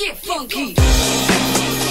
Get funky.